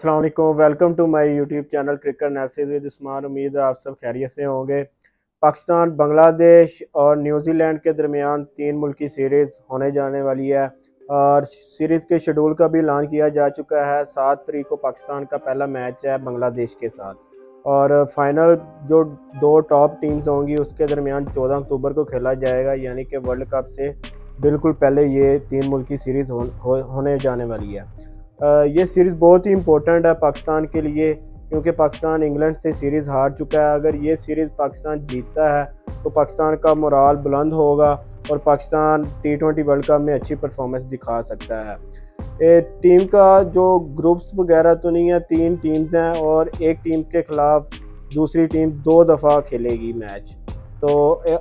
अस्सलाम वालेकुम, welcome to my YouTube channel cricket news with Usman. उम्मीद है आप सब खैरियत से होंगे। पाकिस्तान, बांग्लादेश और न्यूजीलैंड के दरमियान 3 मुल्की सीरीज़ होने जाने वाली है और सीरीज़ के शेड्यूल का भी ऐलान किया जा चुका है। 7 तारीख को पाकिस्तान का पहला मैच है बांग्लादेश के साथ और फाइनल जो 2 टॉप टीम्स होंगी उसके दरमियान 14 अक्टूबर को खेला जाएगा, यानी कि वर्ल्ड कप से बिल्कुल पहले ये 3 मुल्की सीरीज़ होने जाने वाली है। ये सीरीज़ बहुत ही इम्पोर्टेंट है पाकिस्तान के लिए, क्योंकि पाकिस्तान इंग्लैंड से सीरीज़ हार चुका है। अगर ये सीरीज़ पाकिस्तान जीतता है तो पाकिस्तान का मोराल बुलंद होगा और पाकिस्तान T20 वर्ल्ड कप में अच्छी परफॉर्मेंस दिखा सकता है। टीम का जो ग्रुप्स वगैरह तो नहीं है, 3 टीम्स हैं और एक टीम के ख़िलाफ़ दूसरी टीम 2 दफ़ा खेलेगी मैच, तो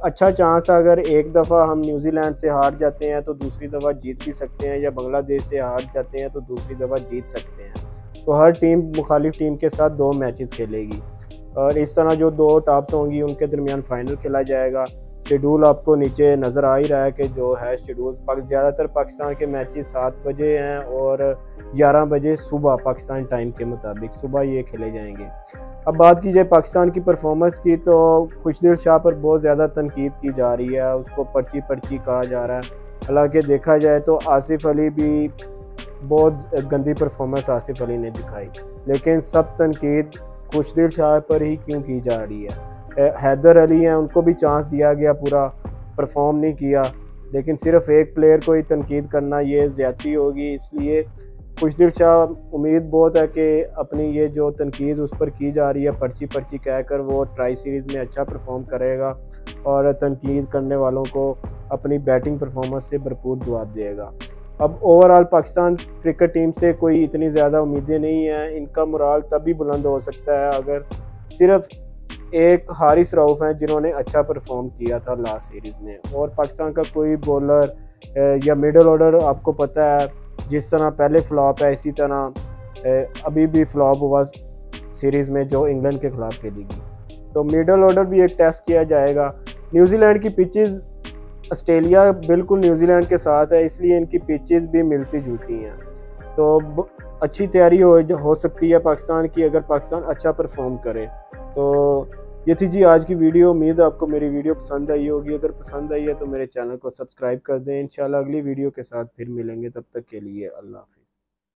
अच्छा चांस है। अगर एक दफ़ा हम न्यूजीलैंड से हार जाते हैं तो दूसरी दफ़ा जीत भी सकते हैं, या बांग्लादेश से हार जाते हैं तो दूसरी दफ़ा जीत सकते हैं। तो हर टीम मुखालिफ टीम के साथ 2 मैचेस खेलेगी और इस तरह जो 2 टॉप्स होंगी उनके दरमियान फ़ाइनल खेला जाएगा। शेड्यूल आपको नीचे नज़र आ ही रहा है कि जो है शेड्यूल ज़्यादातर पाकिस्तान के मैचेस 7 बजे हैं और 11 बजे सुबह पाकिस्तान टाइम के मुताबिक सुबह ये खेले जाएंगे। अब बात की जाए पाकिस्तान की परफॉर्मेंस की, तो खुशदिल शाह पर बहुत ज़्यादा तनकीद की जा रही है, उसको पर्ची कहा जा रहा है। हालांकि देखा जाए तो आसिफ अली भी बहुत गंदी परफॉर्मेंस आसिफ अली ने दिखाई, लेकिन सब तनकीद खुशदिल शाह पर ही क्यों की जा रही है। हैदर अली हैं, उनको भी चांस दिया गया, पूरा परफॉर्म नहीं किया, लेकिन सिर्फ एक प्लेयर को ही तनकीद करना ये ज़्यादती होगी। इसलिए खुशदिल शाह, उम्मीद बहुत है कि अपनी ये जो तनकीद उस पर की जा रही है पर्ची कहकर वो ट्राई सीरीज़ में अच्छा परफॉर्म करेगा और तनकीद करने वालों को अपनी बैटिंग परफॉर्मेंस से भरपूर जवाब देगा। अब ओवरऑल पाकिस्तान क्रिकेट टीम से कोई इतनी ज़्यादा उम्मीदें नहीं हैं। इनका मोराल तभी बुलंद हो सकता है अगर सिर्फ एक हारिस रऊफ़ हैं जिन्होंने अच्छा परफॉर्म किया था लास्ट सीरीज़ में, और पाकिस्तान का कोई बॉलर या मिडल ऑर्डर आपको पता है जिस तरह पहले फ्लॉप है इसी तरह अभी भी फ्लॉप हुआ सीरीज़ में जो इंग्लैंड के ख़िलाफ़ खेलेगी, तो मिडल ऑर्डर भी एक टेस्ट किया जाएगा। न्यूजीलैंड की पिचेस, ऑस्ट्रेलिया बिल्कुल न्यूजीलैंड के साथ है इसलिए इनकी पिचेस भी मिलती जुलती हैं, तो अच्छी तैयारी हो सकती है पाकिस्तान की अगर पाकिस्तान अच्छा परफॉर्म करे। तो ये थी जी आज की वीडियो। उम्मीद है आपको मेरी वीडियो पसंद आई होगी। अगर पसंद आई है तो मेरे चैनल को सब्सक्राइब कर दें। इंशाल्लाह अगली वीडियो के साथ फिर मिलेंगे, तब तक के लिए अल्लाह हाफ़िज़।